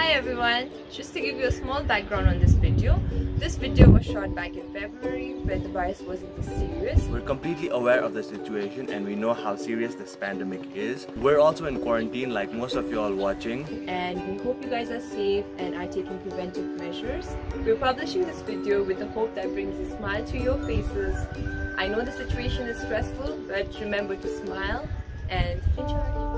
Hi everyone, just to give you a small background on this video was shot back in February when the virus wasn't this serious. We're completely aware of the situation and we know how serious this pandemic is. We're also in quarantine like most of you all watching. And we hope you guys are safe and are taking preventive measures. We're publishing this video with the hope that brings a smile to your faces. I know the situation is stressful, but remember to smile and enjoy.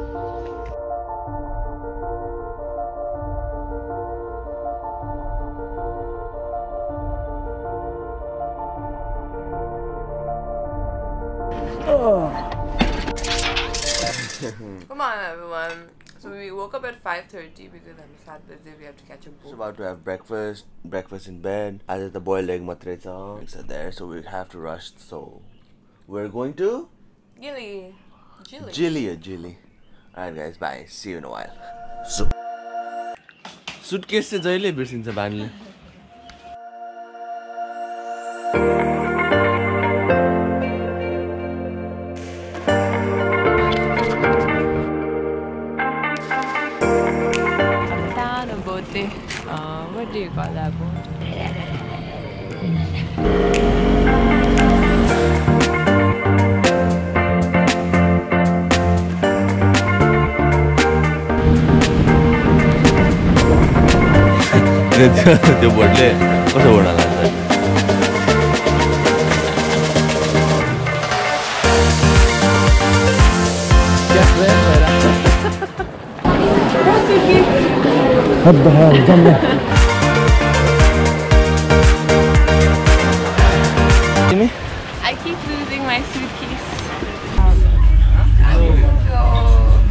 Come on everyone, so we woke up at 5:30 because I'm sad busy, we have to catch a boat. We're about to have breakfast in bed. I did the boiled egg matreza. Eggs are there, so we have to rush, so we're going to Gili. Alright guys, bye, see you in a while. So suitcase se jaile birsincha bhanle. What do you call that boat? The boat le, what's the word on that? What the hell is on there? I keep losing my suitcase. I want to go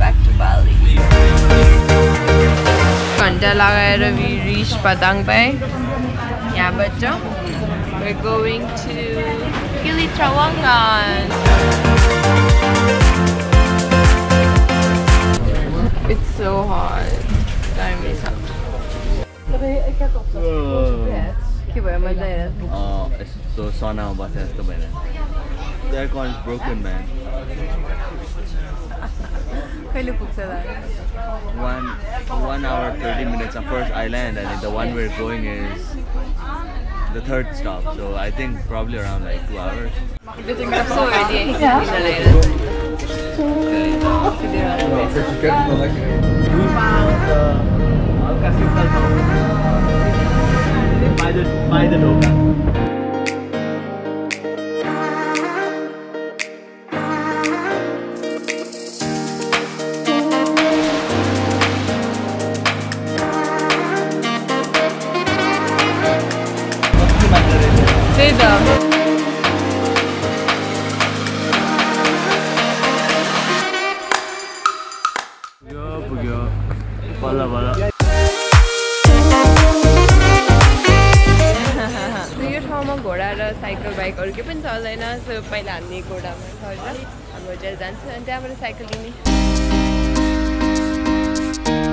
back to Bali. We reached Padang Bay. Yeah, but we're going to Gili Trawangan. It's so hot. Time is up. Oh, it's so sauna about it. The aircon is broken, man. One hour 30 minutes of first island, and the one we're going is the third stop. So I think probably around like 2 hours. By the local. Cycle bike or given Solana, so Pailani go down and I'm going to dance and I'm going to cycle in. I'm going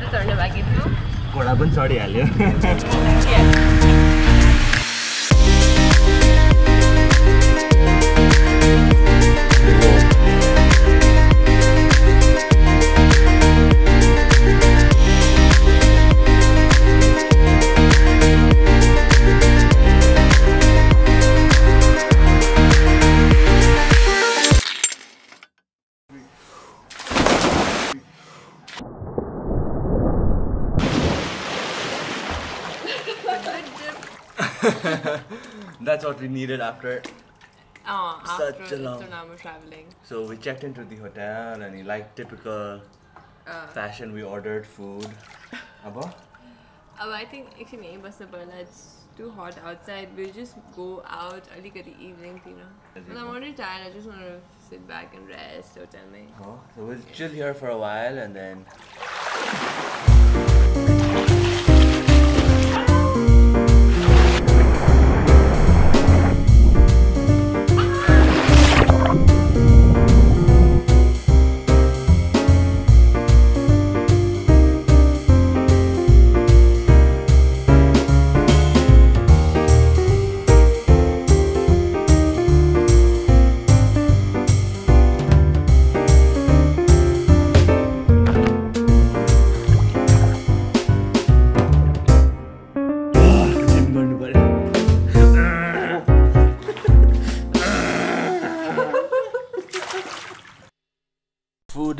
to turn the bike into. Godabun sorry, yeah. That's what we needed after such a long traveling. So we checked into the hotel and like typical fashion we ordered food. Abba? I think actually it's too hot outside. We'll just go out early evening. But I'm already tired, I just want to sit back and rest, so tell me. Oh, so we'll chill here for a while and then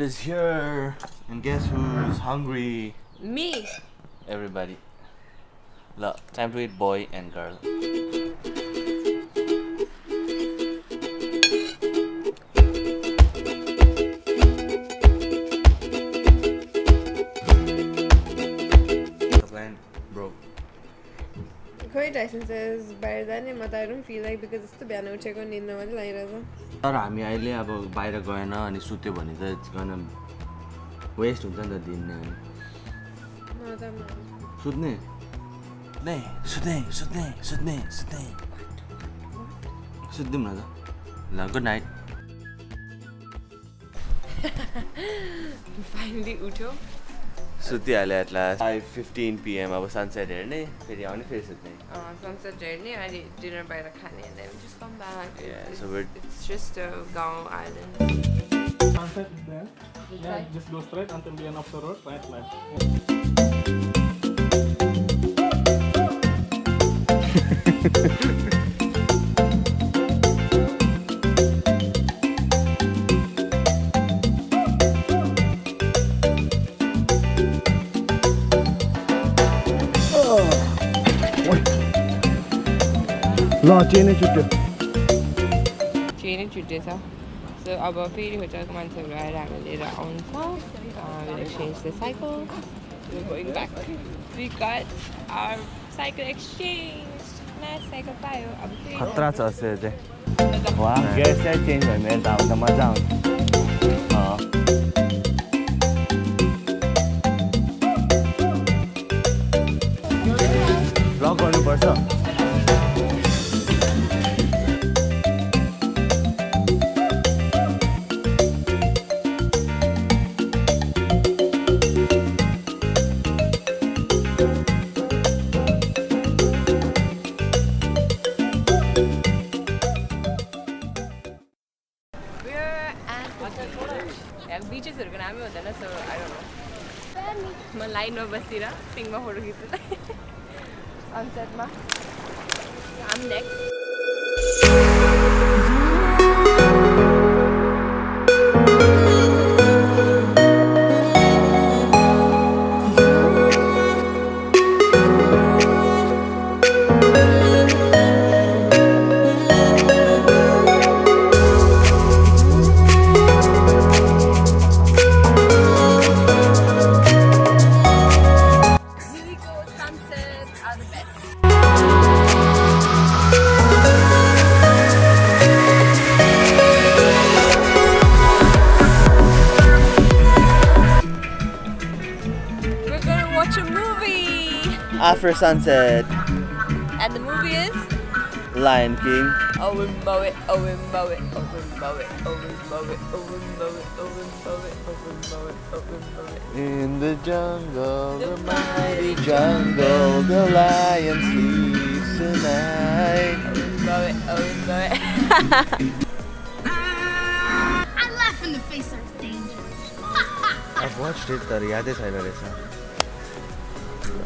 food is here. And guess who's hungry? Me. Everybody. Look, time to eat, boy and girl. Bro. Khoi licenses bahir jane ma I don't feel like because jasto bhyan ucheko nindma pani lagiरहेछ. तर हामी अहिले अब बाहिर गएन अनि सुत्यो भने त it's gun waste हुन्छ नि त दिन नै. म त सुत्ने. नै, सुत्ने. सुत्दिम न त. ल गुड नाइट. Finally उठ्यो. सुतिहाले at last 5:15 PM अब sunset हेर्ने फेरि आउने फेरि सुत्ने sunset हेर्ने अनि dinner बाहिर खाने and then we just come back. Yeah, so it's just a Gaon island. Sunset there. Yeah, just go straight until the end of the road, right left. Yeah. No, chain is chutyo. Chain is chutyo, sir. So, our ferry hotel commands are later on. We'll exchange the cycle. We're going back. We got our cycle exchanged. Nice cycle bio. Khatra cha se je. Wow, guys, I changed my mind. I'm the maza. I'm next. After sunset. And the movie is? Lion King. Oh, we mow it. In the jungle, the mighty jungle, the lion sleeps tonight. Oh, we mow it. I laugh in the face of danger. I've watched it, but I don't remember.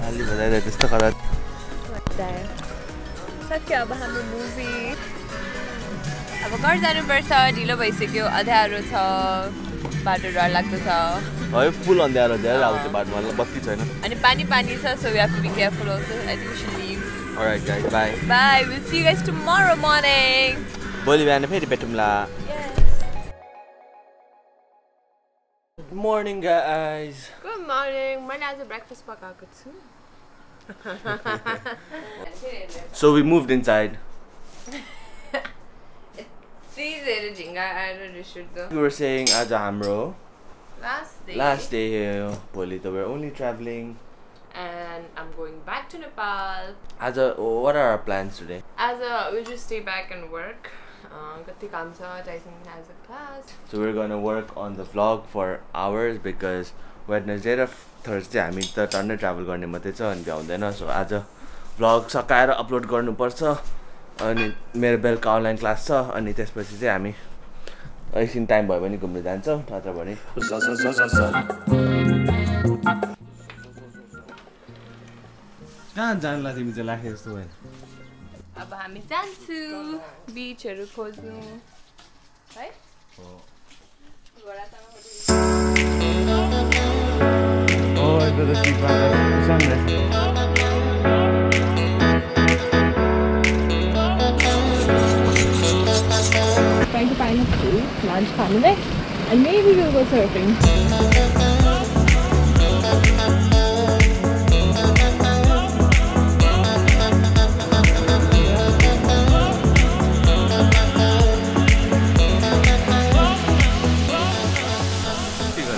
I'll leave it at this. Such a movie. Of course, anniversary, Dilo Baisiko, Adaruta, Badra Lakota. I'm full on the other day, I was about one, but it's enough. And Pani Panisa, so we have to be careful also. I think we should leave. Alright, guys, bye. Bye, we'll see you guys tomorrow morning. Bolivana Peti Petumla. Good morning, guys. Good morning. My dad's a breakfast. So we moved inside. We were saying Ajahamro. Last day here. We're only traveling. And I'm going back to Nepal. What are our plans today? We'll just stay back and work. Has a class. So we're gonna work on the vlog for hours because Wednesday or Thursday I mean the turn travel garne mate cha ani bhyaundena so aja vlog sakaera upload garnu parcha ani mero belka online class cha ani त्यसपछि चाहिँ हामी एकछिन time भयो भने घुम्न जान्छौं नत्र भने कहाँ जानला तिमी चाहिँ लाखे जस्तो भएन अब हामी जान्छु बीचहरु खोज्नु है हो to the people that are trying to find food, lunch coming back, and maybe we'll go surfing.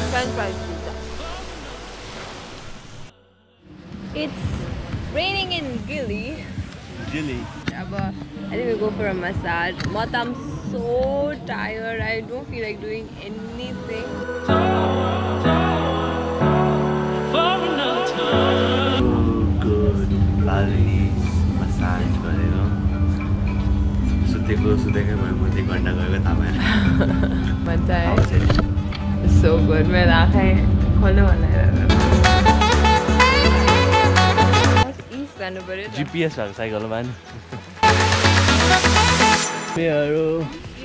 French fries pizza. It's raining in Gili. Gili. I think we'll go for a massage. So tired, I don't feel like doing anything. Good Bali massage. It's so good. GPS.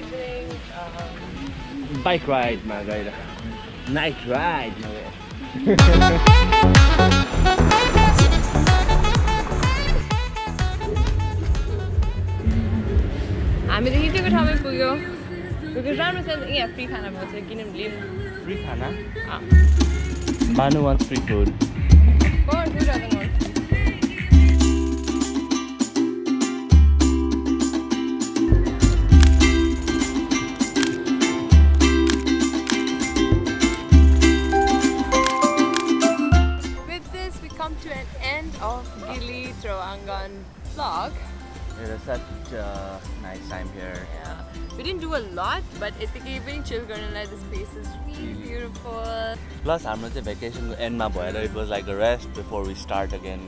Evening bike ride, my guy. Night ride, my guy. I'm in the heat of it, because Ram said, yeah, free khana. I can't believe free khana? Manu wants free food. Of course, who doesn't want? Of Gili Trawangan vlog. It was such a nice time here. Yeah. We didn't do a lot, but it's even chill. The space is really beautiful. Plus, our vacation end. It was like a rest before we start again.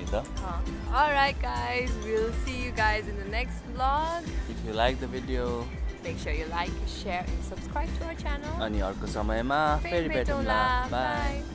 Alright guys, we'll see you guys in the next vlog. If you like the video, make sure you like, share and subscribe to our channel. Ani arko samayma feri bye.